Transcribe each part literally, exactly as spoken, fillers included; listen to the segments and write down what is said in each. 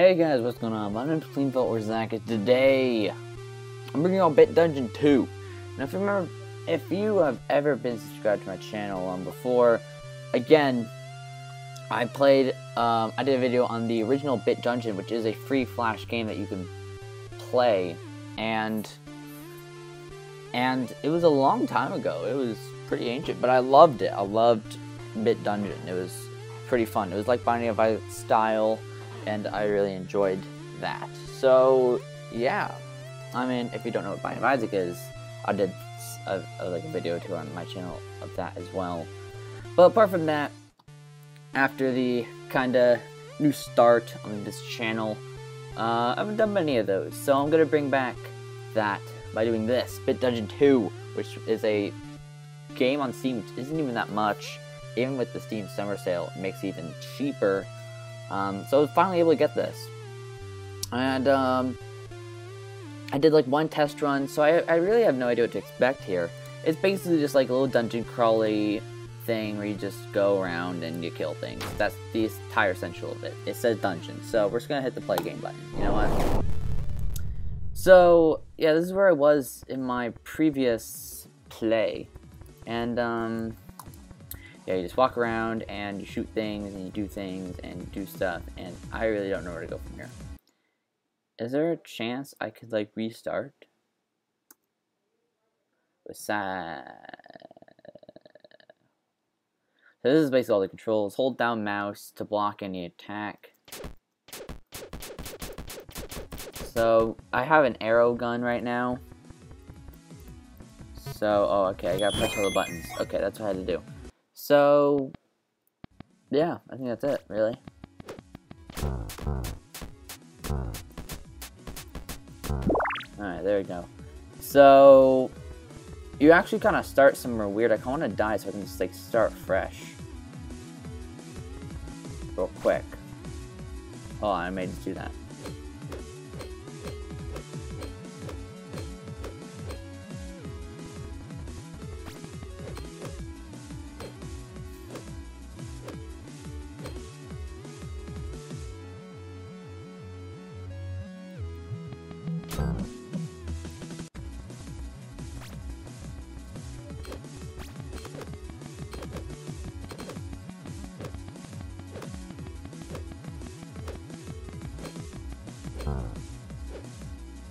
Hey guys, what's going on? My name is Cleanfel or Zach, and today I'm bringing on Bit Dungeon two. Now, if you remember, if you have ever been subscribed to my channel um, before, again, I played, um, I did a video on the original Bit Dungeon, which is a free flash game that you can play, and and it was a long time ago. It was pretty ancient, but I loved it. I loved Bit Dungeon. It was pretty fun. It was like Binding of Isaac style. And I really enjoyed that. So, yeah. I mean, if you don't know what Binding of Isaac is, I did a, a, like a video too on my channel of that as well. But apart from that, after the kind of new start on this channel, uh, I haven't done many of those. So I'm going to bring back that by doing this, Bit Dungeon two, which is a game on Steam which isn't even that much. Even with the Steam Summer Sale, it makes it even cheaper. Um, so I was finally able to get this, and um, I did like one test run, so I, I really have no idea what to expect here. It's basically just like a little dungeon crawly thing where you just go around and you kill things. That's the entire essential of it. It says dungeon, so we're just gonna hit the play game button, you know what? So yeah, this is where I was in my previous play, and um... yeah, you just walk around and you shoot things and you do things and you do stuff, and I really don't know where to go from here. Is there a chance I could like restart? Besides, so this is basically all the controls. Hold down mouse to block any attack. So I have an arrow gun right now. So oh okay, I gotta press all the buttons. Okay, that's what I had to do. So, yeah, I think that's it, really. Alright, there we go. So, you actually kind of start somewhere weird. I kind of want to die so I can just, like, start fresh. Real quick. Oh, I made it do that.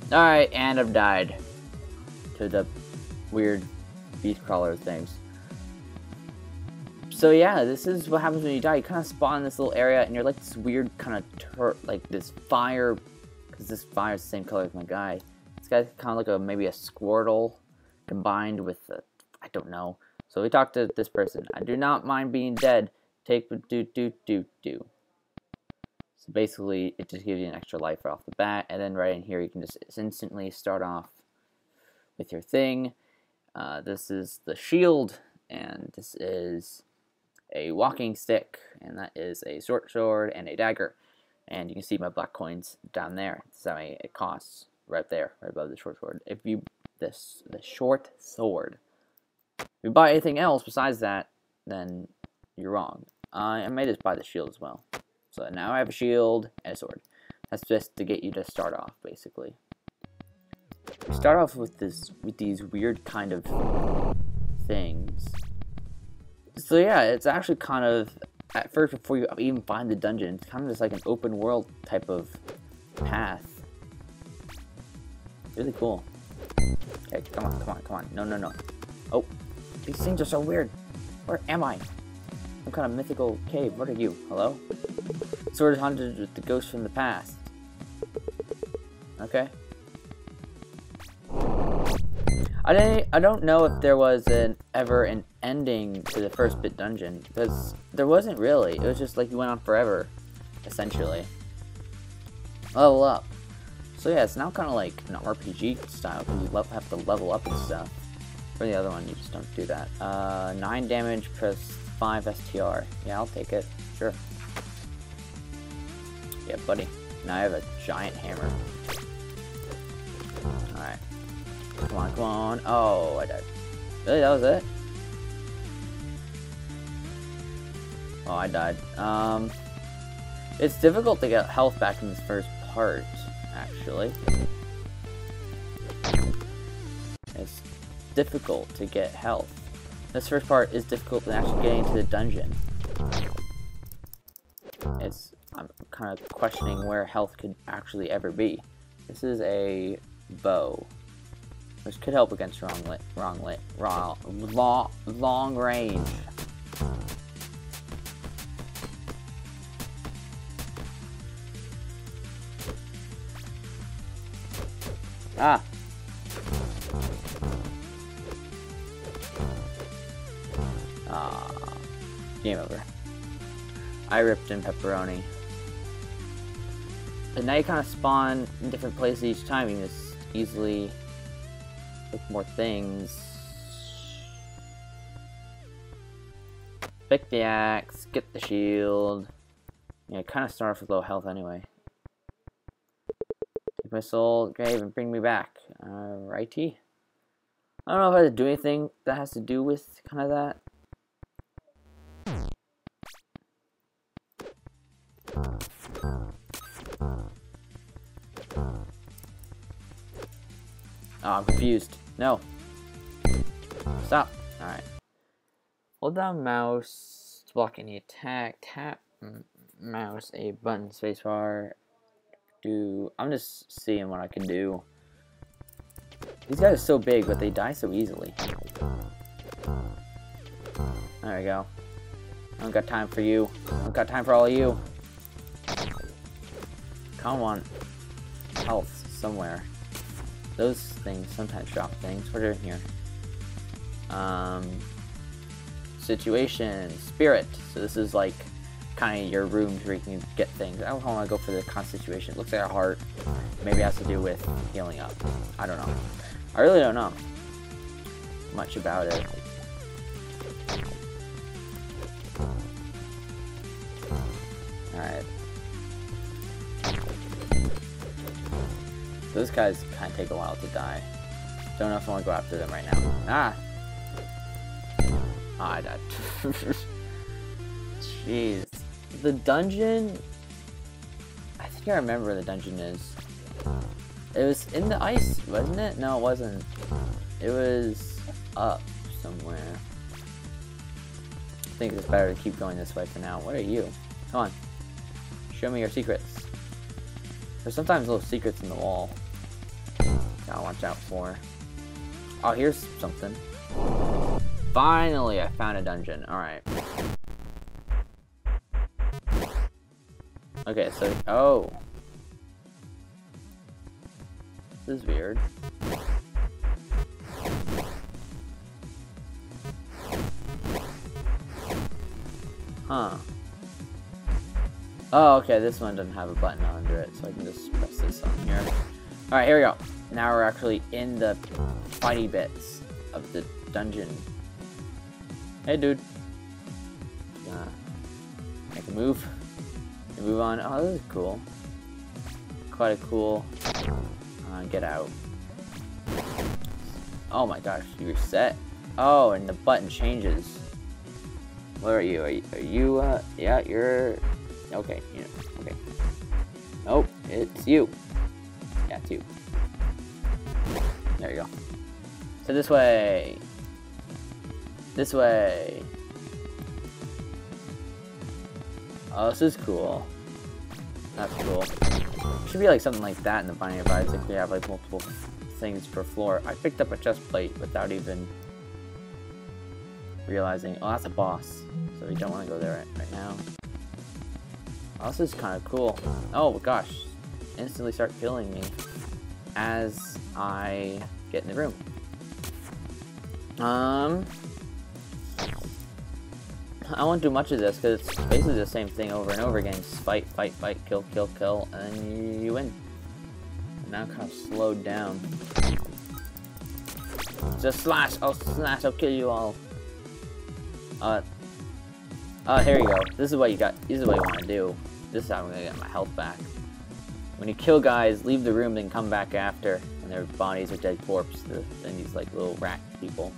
Alright, and I've died to the weird beast crawler things. So yeah, this is what happens when you die. You kind of spawn in this little area, and you're like this weird kind of tur- like this fire, because this fire is the same color as my guy. This guy's kind of like a maybe a Squirtle combined with a, I don't know. So we talked to this person. I do not mind being dead. Take do do do do. Basically, it just gives you an extra life right off the bat, and then right in here you can just instantly start off with your thing. Uh, this is the shield, and this is a walking stick, and that is a short sword and a dagger. And you can see my black coins down there. That's how many it costs, right there, right above the short sword. If you this the short sword, if you buy anything else besides that, then you're wrong. Uh, I may just buy the shield as well. So now I have a shield and a sword. That's just to get you to start off, basically. You start off with this, with these weird kind of things. So yeah, it's actually kind of, at first before you even find the dungeon, it's kind of just like an open world type of path. Really cool. Okay, come on, come on, come on. No, no, no. Oh, these things are so weird. Where am I? Some kind of mythical cave. What are you? Hello? Sword is haunted with the ghosts from the past. Okay. I didn't. I don't know if there was an ever an ending to the first Bit Dungeon, because there wasn't really. It was just like you went on forever, essentially. Level up. So yeah, it's now kind of like an R P G style because you have to level up and stuff. For the other one, you just don't do that. Uh, nine damage press. five S T R. Yeah, I'll take it. Sure. Yeah, buddy. Now I have a giant hammer. Alright. Come on, come on. Oh, I died. Really? That was it? Oh, I died. Um, It's difficult to get health back in this first part, actually. It's difficult to get health. This first part is difficult than actually getting into the dungeon. It's... I'm kind of questioning where health could actually ever be. This is a bow, which could help against wrong lit, wrong lit, wrong, long, long range. Ah! Ah. Game over. I ripped in pepperoni. And now you kind of spawn in different places each time. You can just easily pick more things. Pick the axe, get the shield. Yeah, I kind of start off with low health anyway. Take my soul grave and bring me back. Alrighty. I don't know if I had to do anything that has to do with kind of that. Oh, I'm confused. No. Stop. Alright. Hold down mouse to block any attack. Tap mouse, a button, spacebar. Do. I'm just seeing what I can do. These guys are so big, but they die so easily. There we go. I don't got time for you. I don't got time for all of you. Come on. Health somewhere. Those things sometimes drop things. What are in here? Um, situation, spirit. So this is like kind of your room where you can get things. I don't want to go for the constitution. It looks like a heart. Maybe it has to do with healing up. I don't know. I really don't know much about it. All right. Those guys kind of take a while to die. Don't know if I want to go after them right now. Ah! Ah, I died. Jeez. The dungeon... I think I remember where the dungeon is. It was in the ice, wasn't it? No, it wasn't. It was up somewhere. I think it's better to keep going this way for now. What are you? Come on. Show me your secrets. There's sometimes little secrets in the wall. Gotta watch out for. Oh, here's something. Finally, I found a dungeon. Alright. Okay, so... Oh. This is weird. Huh. Oh, okay, this one doesn't have a button under it, so I can just press this on here. Alright, here we go. Now we're actually in the fighty bits of the dungeon. Hey, dude. Uh, I can move. I can move on. Oh, this is cool. Quite a cool... Uh, get out. Oh my gosh, you reset. Oh, and the button changes. What are you? Are you, are you uh... Yeah, you're... Okay, you know, okay. Nope, it's you. Yeah, it's you. There you go. So this way. This way. Oh, this is cool. That's cool. Should be like something like that in the Binding of Isaac. We have like multiple things per floor. I picked up a chest plate without even realizing. Oh, that's a boss. So we don't want to go there right, right now. Oh, this is kind of cool. Oh gosh, instantly start killing me as I get in the room. Um, I won't do much of this because it's basically the same thing over and over again. Just fight, fight, fight, kill, kill, kill, and then you win. And now I'm kind of slowed down. Just slash, I'll slash, I'll kill you all. Uh. Oh, here you go. This is what you got. This is what you want to do. This is how I'm gonna get my health back. When you kill guys, leave the room, then come back after, and their bodies are dead corpses. Then these like little rat people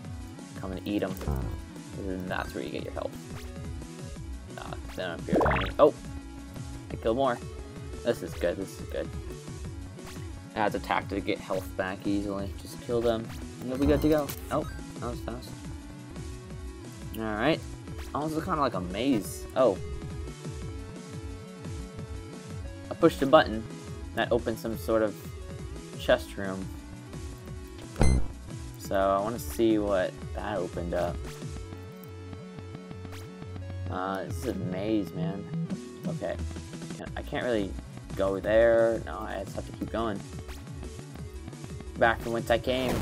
come and eat them, and then that's where you get your health. Uh, then up here. Oh, to kill more. This is good, this is good. Adds attack to get health back easily. Just kill them, and we'll be good to go. Oh, that was fast. Alright. Also kind of like a maze. Oh. I pushed a button. That opens some sort of chest room. So I want to see what that opened up. Uh, this is a maze, man. Okay. I can't really go there. No, I just have to keep going. Back from whence I came.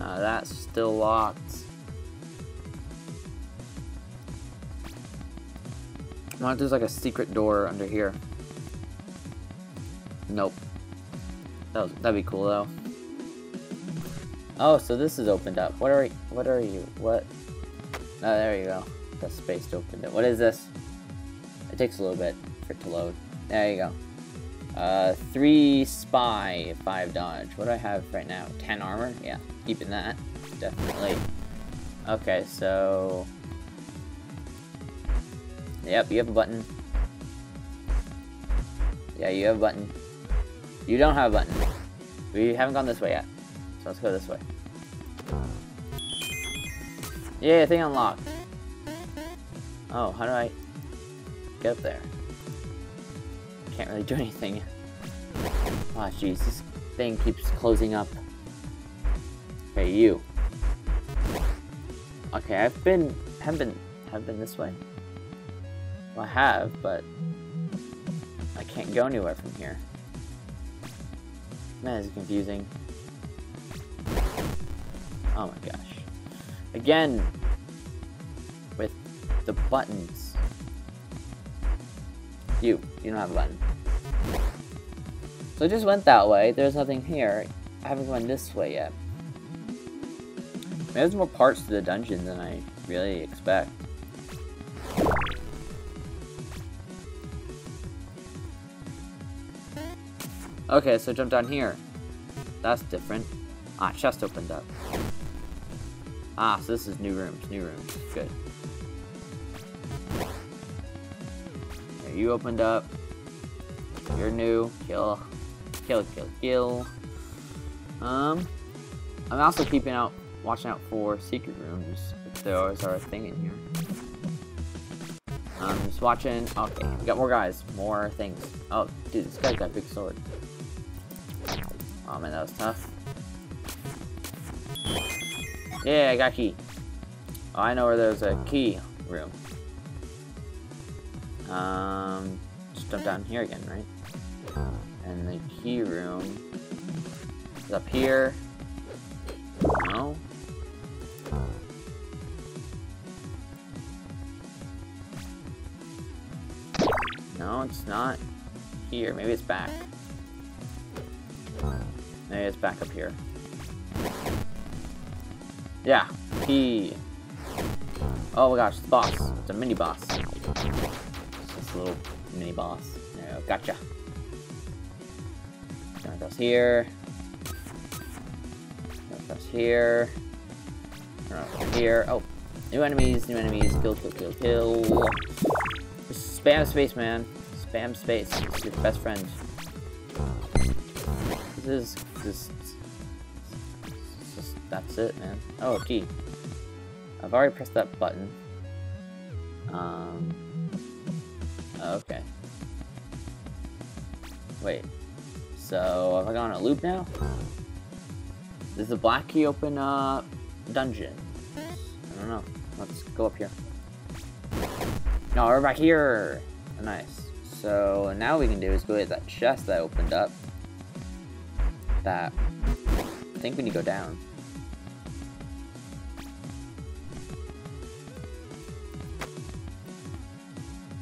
Uh, that's still locked. I wonder if there's like a secret door under here. Nope. That was, that'd be cool though. Oh, so this is opened up. What are you? What are you? What? Oh, there you go. That space opened it. What is this? It takes a little bit for it to load. There you go. Uh, three spy, five dodge. What do I have right now? Ten armor? Yeah, keeping that. Definitely. Okay, so... Yep, you have a button. Yeah, you have a button. You don't have a button. We haven't gone this way yet. So let's go this way. Yeah, thing unlocked. Oh, how do I get up there? Can't really do anything. Oh, jeez, this thing keeps closing up. Okay, you. Okay, I've been, haven't been, haven't been this way. Well, I have, but I can't go anywhere from here. Man, it's confusing. Oh my gosh. Again, with the buttons. You, you don't have a button. So I just went that way, there's nothing here. I haven't gone this way yet. There's more parts to the dungeon than I really expect. Okay, so jump down here. That's different. Ah, chest opened up. Ah, so this is new rooms, new rooms. Good. There, you opened up. You're new. Kill. Kill, kill, kill. Um, I'm also keeping out, watching out for secret rooms, if there is a thing in here. I'm um, just watching. Okay, we got more guys, more things. Oh, dude, this guy's got a big sword. Oh man, that was tough. Yeah, I got a key. Oh, I know where there's a key room. Um, just jump down here again, right? And the key room is up here. No. No, it's not here. Maybe it's back. Maybe it's back up here. Yeah, he. Oh my gosh, it's the boss. It's a mini boss. It's this little mini boss. There you go. Gotcha. Gonna cross here. Gonna cross here. Gonna cross here. Oh, new enemies, new enemies. Kill, kill, kill, kill. Just spam space, man. Spam space. It's your best friend. This is just, just, that's it, man. Oh, key. I've already pressed that button. Um. Okay. Wait. So, have I gone on a loop now? Does the black key open up dungeon? I don't know. Let's go up here. No, we're back here. Nice. So now what we can do is go hit that chest that opened up. That I think we need to go down.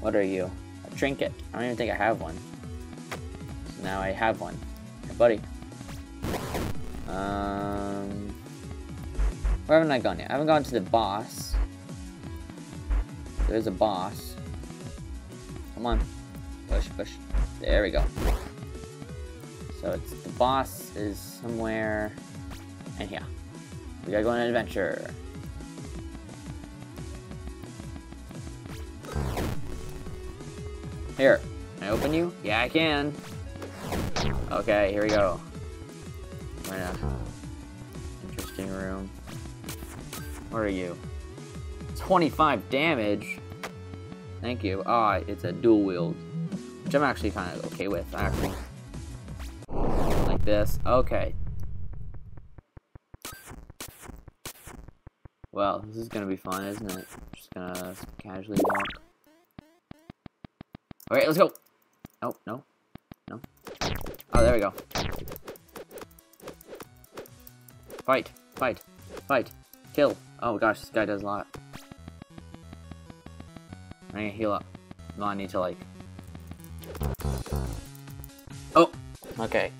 What are you? A trinket. I don't even think I have one. So now I have one. Hey, buddy. Um, where haven't I gone yet? I haven't gone to the boss. There's a boss. Come on. Push, push. There we go. So it's the boss is somewhere in here. We gotta go on an adventure. Here, can I open you? Yeah, I can. Okay, here we go. Right now. Interesting room. What are you? twenty-five damage? Thank you. Ah, oh, it's a dual wield. Which I'm actually kind of okay with, actually. Like this. Okay. Well, this is gonna be fun, isn't it? Just gonna casually walk. Alright, let's go! Oh, no. No. Oh, there we go. Fight! Fight! Fight! Kill! Oh gosh, this guy does a lot. I'm gonna heal up. No, I need to, like... Oh! Okay.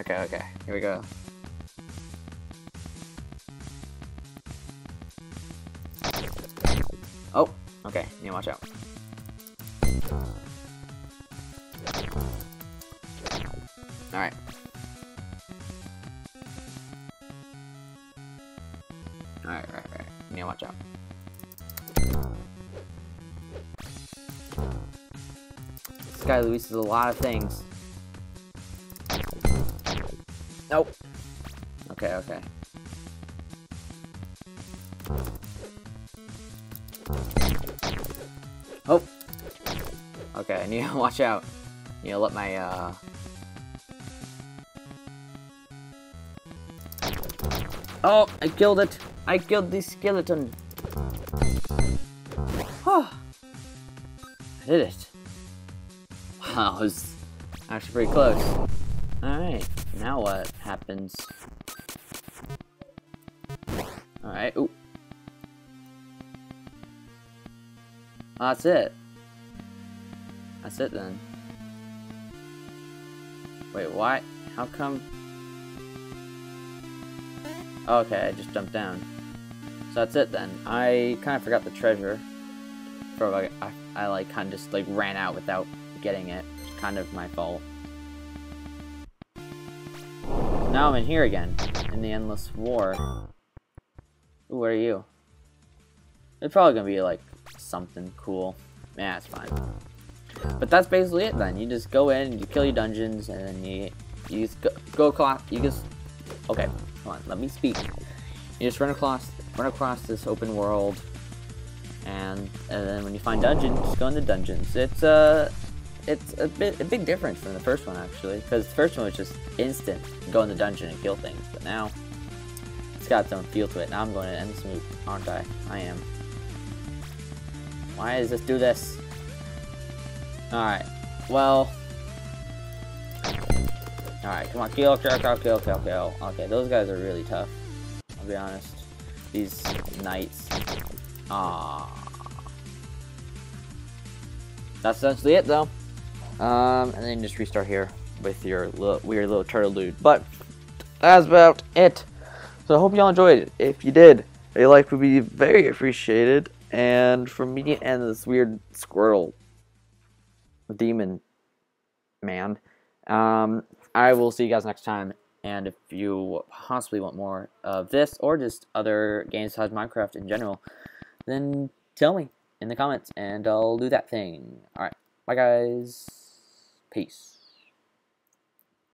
Okay, okay. Here we go. Oh! Okay, need to watch out. Alright. Alright, right, right. Need to watch out. This guy loses a lot of things. Nope. Okay, okay. Oh! Okay, I need to watch out. I need to let my, uh... Oh! I killed it! I killed the skeleton! Oh, I did it! Wow, it was actually pretty close. Alright, now what happens? Alright, ooh. Well, that's it. That's it then. Wait, why? How come? Okay, I just jumped down. So that's it then. I kind of forgot the treasure. Probably, I, I like kind of just like ran out without getting it. It's kind of my fault. Now I'm in here again, in the endless war. Ooh, where are you? It's probably gonna be like something cool. Yeah, it's fine. But that's basically it then. You just go in and you kill your dungeons, and then you you just go, go across. You just okay. Come on, let me speak. You just run across, run across this open world, and and then when you find dungeons, just go in the dungeons. It's a uh, it's a bit a big difference from the first one actually, because the first one was just instant, go in the dungeon and kill things. But now it's got its own feel to it. Now I'm going to end this move, aren't I? I am. Why does this do this? Alright, well... Alright, come on, kill, kill, kill, kill, kill, kill. Okay, those guys are really tough, I'll be honest. These knights. Aww. That's essentially it, though. Um, and then just restart here with your little, weird little turtle dude. But, that's about it. So I hope y'all enjoyed it. If you did, a like would be very appreciated. And for me to end this weird squirrel demon man, um, I will see you guys next time. And if you possibly want more of this or just other games besides Minecraft in general, then tell me in the comments and I'll do that thing. Alright, bye guys. Peace.